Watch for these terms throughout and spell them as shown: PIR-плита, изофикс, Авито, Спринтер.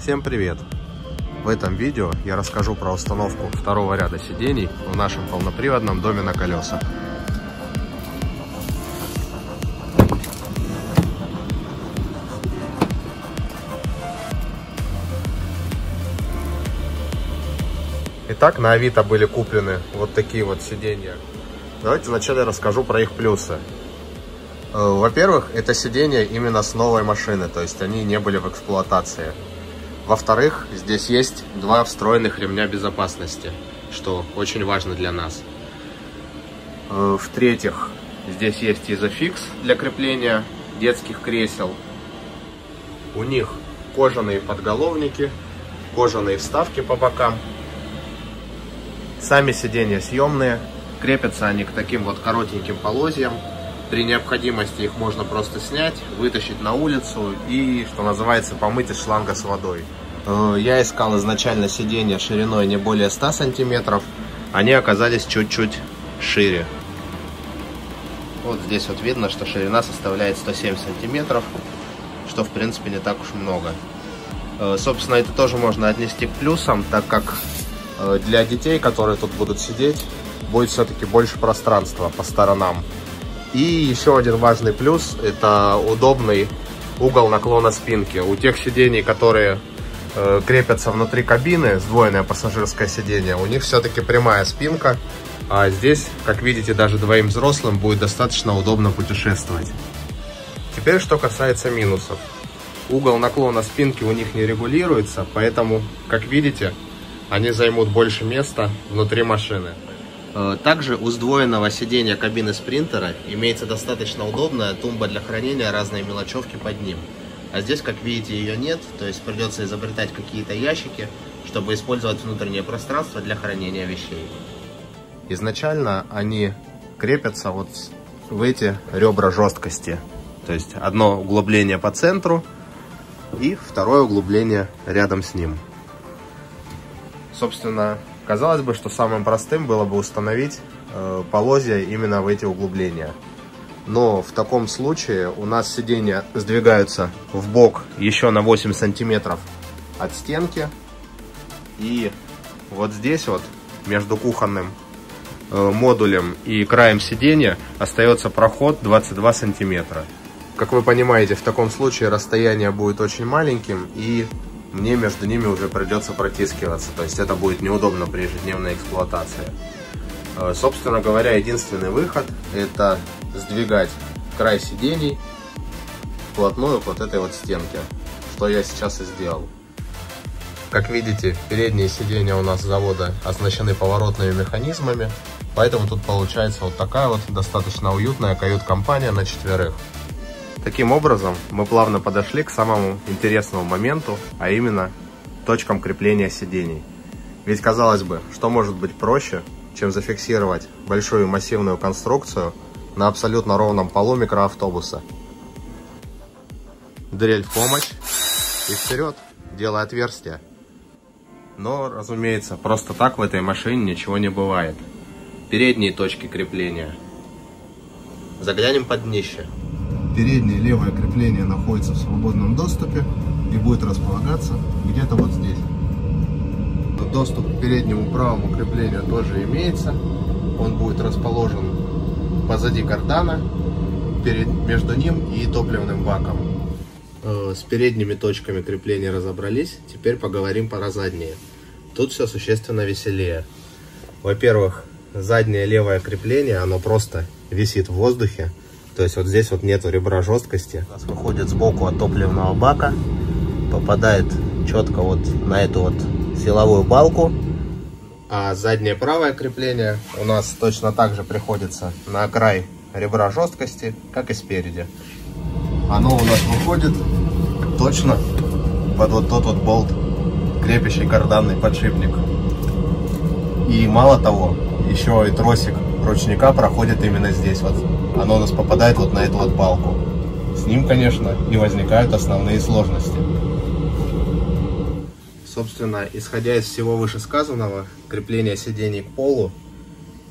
Всем привет! В этом видео я расскажу про установку второго ряда сидений в нашем полноприводном доме на колесах. Итак, на Авито были куплены вот такие вот сиденья. Давайте вначале расскажу про их плюсы. Во-первых, это сиденья именно с новой машины, то есть они не были в эксплуатации. Во-вторых, здесь есть два встроенных ремня безопасности, что очень важно для нас. В-третьих, здесь есть изофикс для крепления детских кресел. У них кожаные подголовники, кожаные вставки по бокам. Сами сиденья съемные, крепятся они к таким вот коротеньким полозьям. При необходимости их можно просто снять, вытащить на улицу и, что называется, помыть из шланга с водой. Я искал изначально сиденья шириной не более 100 сантиметров. Они оказались чуть-чуть шире. Вот здесь вот видно, что ширина составляет 107 сантиметров, что, в принципе, не так уж много. Собственно, это тоже можно отнести к плюсам, так как для детей, которые тут будут сидеть, будет все-таки больше пространства по сторонам. И еще один важный плюс – это удобный угол наклона спинки. У тех сидений, которые крепятся внутри кабины, сдвоенное пассажирское сиденье, у них все-таки прямая спинка. А здесь, как видите, даже двоим взрослым будет достаточно удобно путешествовать. Теперь, что касается минусов. Угол наклона спинки у них не регулируется, поэтому, как видите, они займут больше места внутри машины. Также у сдвоенного сидения кабины спринтера имеется достаточно удобная тумба для хранения разной мелочевки под ним. А здесь, как видите, ее нет, то есть придется изобретать какие-то ящики, чтобы использовать внутреннее пространство для хранения вещей. Изначально они крепятся вот в эти ребра жесткости. То есть одно углубление по центру и второе углубление рядом с ним. Собственно, казалось бы, что самым простым было бы установить полозья именно в эти углубления. Но в таком случае у нас сиденья сдвигаются в бок еще на 8 сантиметров от стенки. И вот здесь вот между кухонным модулем и краем сиденья остается проход 22 сантиметра. Как вы понимаете, в таком случае расстояние будет очень маленьким и мне между ними уже придется протискиваться, то есть это будет неудобно при ежедневной эксплуатации. Собственно говоря, единственный выход – это сдвигать край сидений вплотную к вот этой вот стенке, что я сейчас и сделал. Как видите, передние сиденья у нас с завода оснащены поворотными механизмами, поэтому тут получается вот такая вот достаточно уютная кают-компания на четверых. Таким образом, мы плавно подошли к самому интересному моменту, а именно точкам крепления сидений. Ведь, казалось бы, что может быть проще, чем зафиксировать большую массивную конструкцию на абсолютно ровном полу микроавтобуса. Дрель в помощь и вперед, делая отверстия. Но, разумеется, просто так в этой машине ничего не бывает. Передние точки крепления. Заглянем под днище. Переднее левое крепление находится в свободном доступе и будет располагаться где-то вот здесь. Доступ к переднему правому креплению тоже имеется. Он будет расположен позади кардана, между ним и топливным баком. С передними точками крепления разобрались. Теперь поговорим про задние. Тут все существенно веселее. Во-первых, заднее левое крепление, оно просто висит в воздухе. То есть вот здесь вот нету ребра жесткости. У нас выходит сбоку от топливного бака, попадает четко вот на эту вот силовую балку. А заднее правое крепление у нас точно так же приходится на край ребра жесткости, как и спереди. Оно у нас выходит точно под вот тот вот болт, крепящий карданный подшипник. И мало того, еще и тросик ручника проходит именно здесь вот. Оно у нас попадает вот на эту вот балку. С ним, конечно, и возникают основные сложности. Собственно, исходя из всего вышесказанного, крепление сидений к полу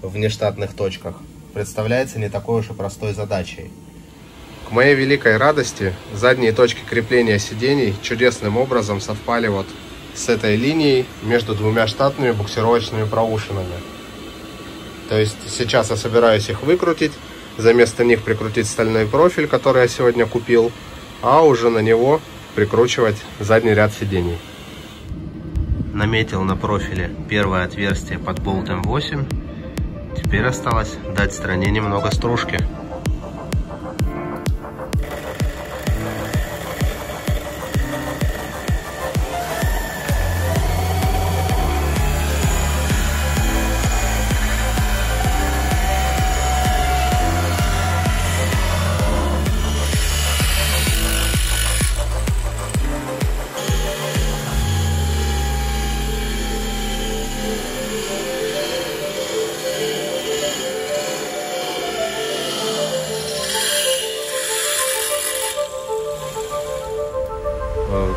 в нештатных точках представляется не такой уж и простой задачей. К моей великой радости задние точки крепления сидений чудесным образом совпали вот с этой линией между двумя штатными буксировочными проушинами. То есть сейчас я собираюсь их выкрутить, за место них прикрутить стальной профиль, который я сегодня купил, а уже на него прикручивать задний ряд сидений. Наметил на профиле первое отверстие под болт М8. Теперь осталось дать стороне немного стружки.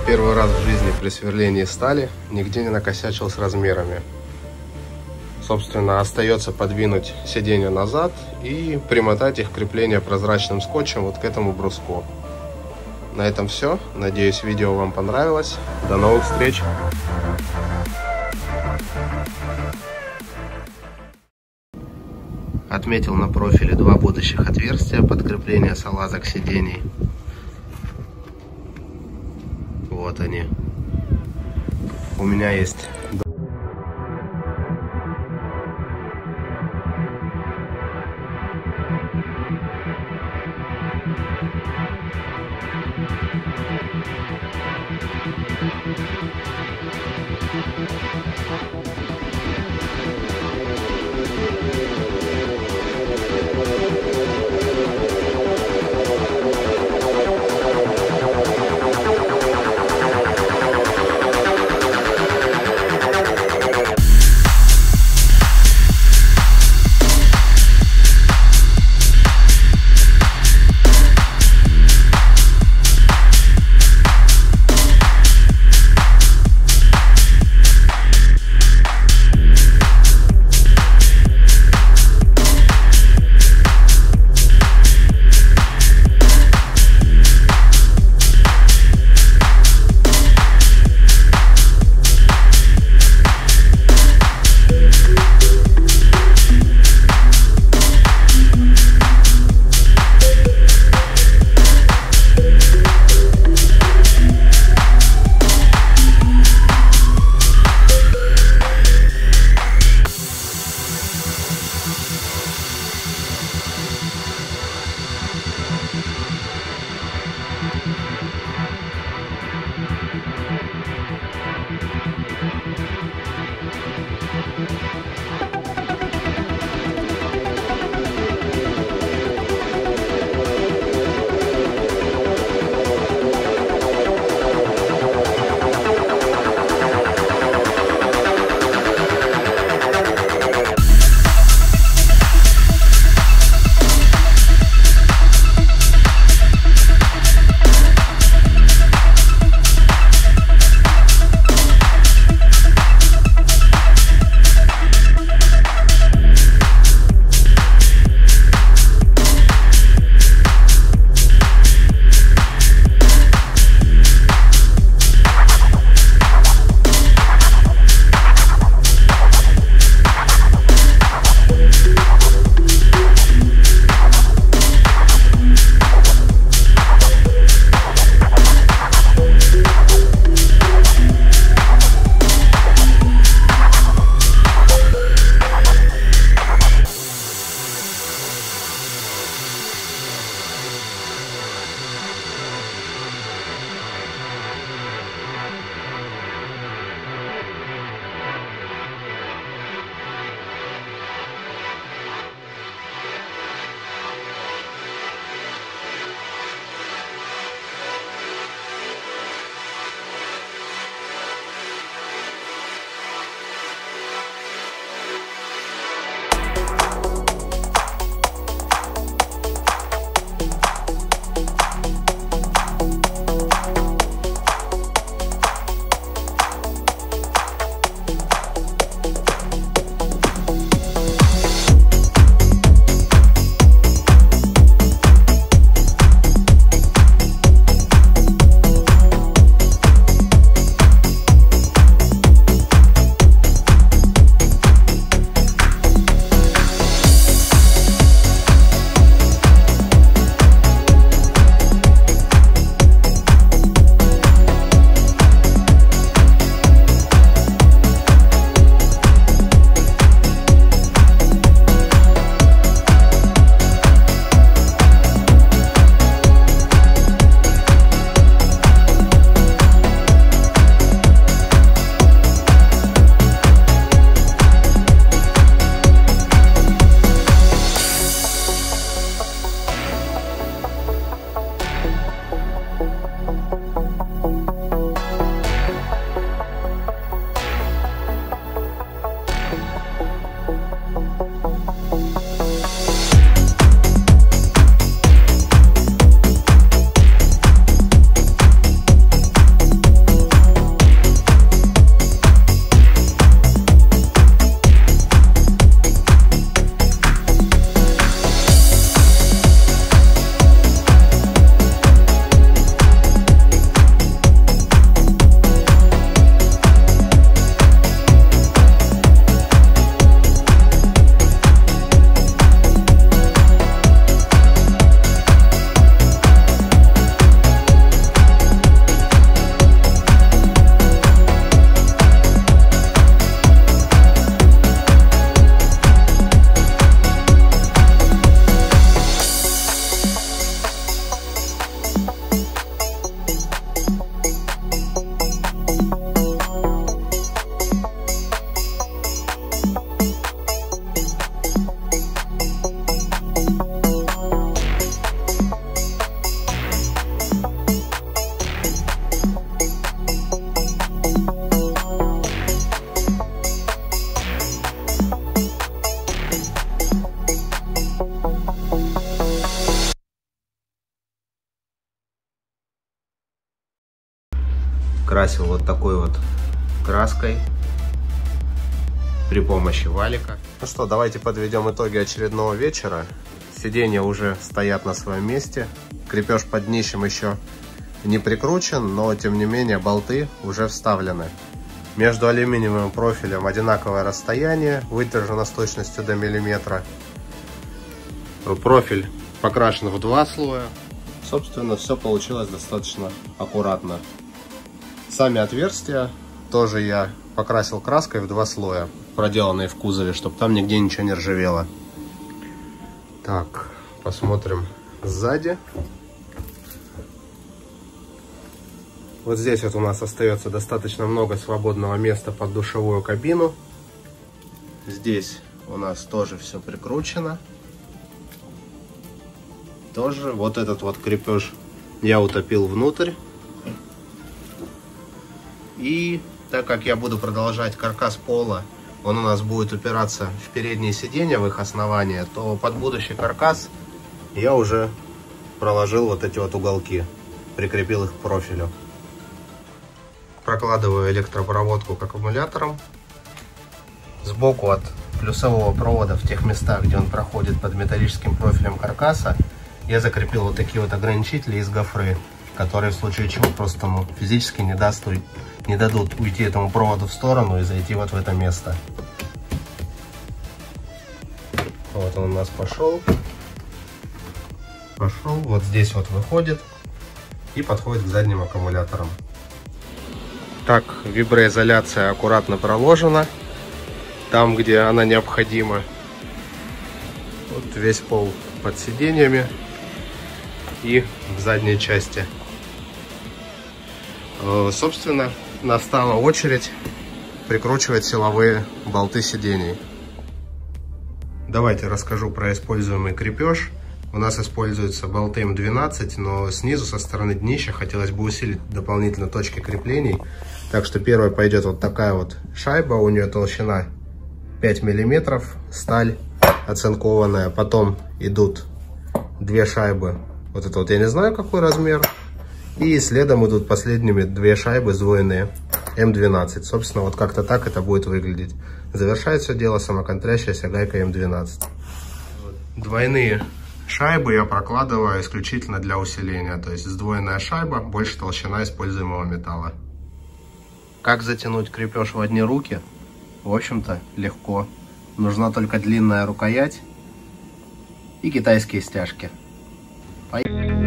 Первый раз в жизни при сверлении стали нигде не накосячил с размерами. Собственно, остается подвинуть сиденье назад и примотать их крепление прозрачным скотчем вот к этому бруску. На этом все. Надеюсь, видео вам понравилось. До новых встреч! Отметил на профиле два будущих отверстия под крепление салазок сидений. Вот они. У меня есть. красил вот такой вот краской при помощи валика. Ну что, давайте подведем итоги очередного вечера. Сиденья уже стоят на своем месте. Крепеж под днищем еще не прикручен, но тем не менее болты уже вставлены. Между алюминиевым профилем одинаковое расстояние, выдержано с точностью до миллиметра. Профиль покрашен в два слоя. Собственно, все получилось достаточно аккуратно. Сами отверстия тоже я покрасил краской в два слоя, проделанные в кузове, чтобы там нигде ничего не ржавело. Так, посмотрим сзади. Вот здесь вот у нас остается достаточно много свободного места под душевую кабину. Здесь у нас тоже все прикручено. Тоже вот этот вот крепеж я утопил внутрь. И так как я буду продолжать каркас пола, он у нас будет упираться в передние сиденья, в их основание, то под будущий каркас я уже проложил вот эти вот уголки, прикрепил их к профилю. Прокладываю электропроводку к аккумуляторам. Сбоку от плюсового провода, в тех местах, где он проходит под металлическим профилем каркаса, я закрепил вот такие вот ограничители из гофры, которые в случае чего просто физически не дадут уйти этому проводу в сторону и зайти вот в это место. Вот он у нас пошел, вот здесь вот выходит и подходит к задним аккумуляторам. Так, виброизоляция аккуратно проложена там, где она необходима. Вот весь пол под сиденьями и в задней части. Собственно, настала очередь прикручивать силовые болты сидений. Давайте расскажу про используемый крепеж. У нас используются болты М12, но снизу, со стороны днища, хотелось бы усилить дополнительно точки креплений. Так что первая пойдет вот такая вот шайба, у нее толщина 5 мм, сталь оцинкованная. Потом идут две шайбы, вот это вот я не знаю какой размер. И следом идут последними две шайбы сдвоенные М12. Собственно, вот как-то так это будет выглядеть. Завершает все дело самоконтрящаяся гайка М12. Двойные шайбы я прокладываю исключительно для усиления. То есть сдвоенная шайба, больше толщина используемого металла. Как затянуть крепеж в одни руки? В общем-то, легко. Нужна только длинная рукоять и китайские стяжки. Поехали!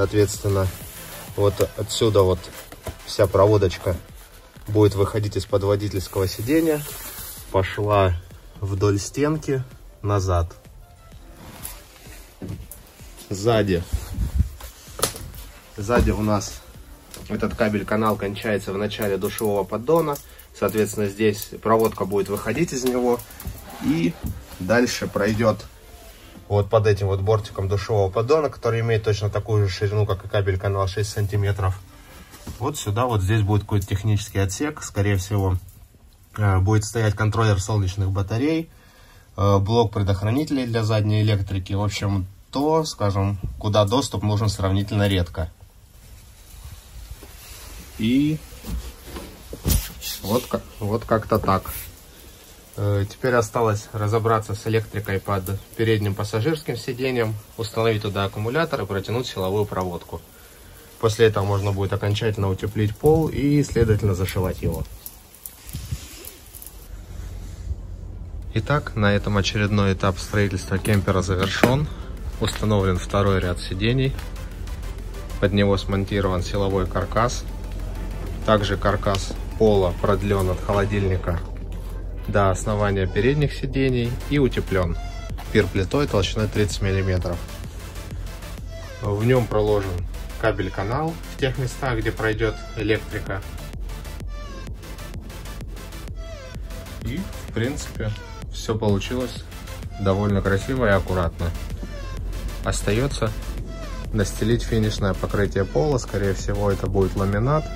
Соответственно, вот отсюда вот вся проводочка будет выходить из-под водительского сиденья. Пошла вдоль стенки назад. Сзади у нас этот кабель-канал кончается в начале душевого поддона. Соответственно, здесь проводка будет выходить из него. И дальше пройдет вот под этим вот бортиком душевого поддона, который имеет точно такую же ширину, как и кабель-канал, 6 сантиметров. Вот сюда, вот здесь будет какой-то технический отсек. Скорее всего, будет стоять контроллер солнечных батарей, блок предохранителей для задней электрики. В общем, то, скажем, куда доступ нужен сравнительно редко. И вот как-то так. Теперь осталось разобраться с электрикой под передним пассажирским сиденьем, установить туда аккумулятор и протянуть силовую проводку. После этого можно будет окончательно утеплить пол и, следовательно, зашивать его. Итак, на этом очередной этап строительства кемпера завершен. Установлен второй ряд сидений. Под него смонтирован силовой каркас. Также каркас пола продлен от холодильника до основания передних сидений и утеплен PIR плитой толщиной 30 мм. В нем проложен кабель-канал в тех местах, где пройдет электрика. И, в принципе, все получилось довольно красиво и аккуратно. Остается настелить финишное покрытие пола. Скорее всего, это будет ламинат,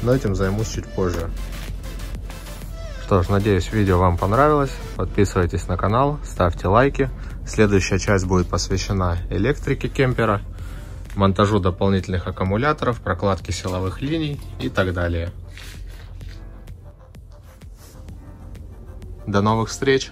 но этим займусь чуть позже. Что ж, надеюсь, видео вам понравилось. Подписывайтесь на канал, ставьте лайки. Следующая часть будет посвящена электрике кемпера, монтажу дополнительных аккумуляторов, прокладке силовых линий и так далее. До новых встреч!